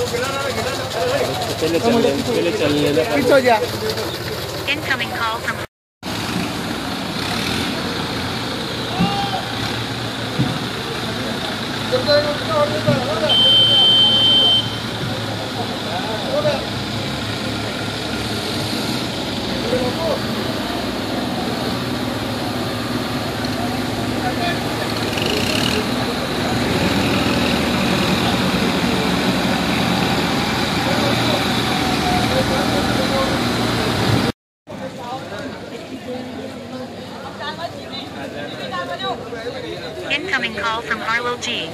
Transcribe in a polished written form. Incoming call from incoming call from Harlow G.